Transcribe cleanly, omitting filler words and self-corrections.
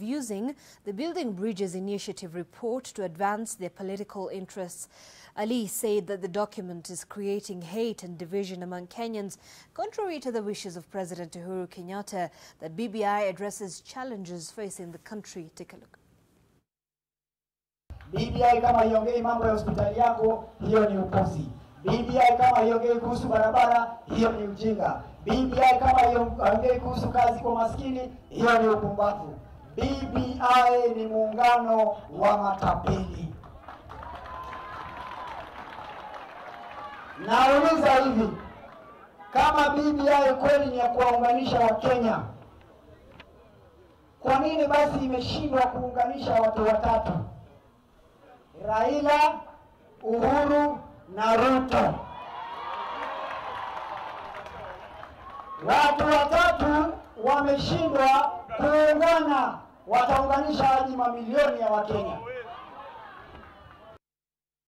of using the Building Bridges Initiative report to advance their political interests. Ali said that the document is creating hate and division among Kenyans, contrary to the wishes of President Uhuru Kenyatta, that BBI addresses challenges facing the country. Take a look. BBI kama iongei mambo ya hospitali yako, hiyo ni upuzi. BBI kama iongei kuhusu barabara, hiyo ni ujinga. BBI kama iongei kuhusu kazi kwa maskini, hiyo ni upumbavu. BBI ni muungano wa matapeli. Nauliza hivi, kama BBI kweli ni ya kuwaunganisha wa Kenya, kwa nini basi imeshindwa kuunganisha watu watatu? Raila, Uhuru na Ruto. Watu watatu wameshindwa kuungana, wataunganisha hadi mamilioni ya Wakenya.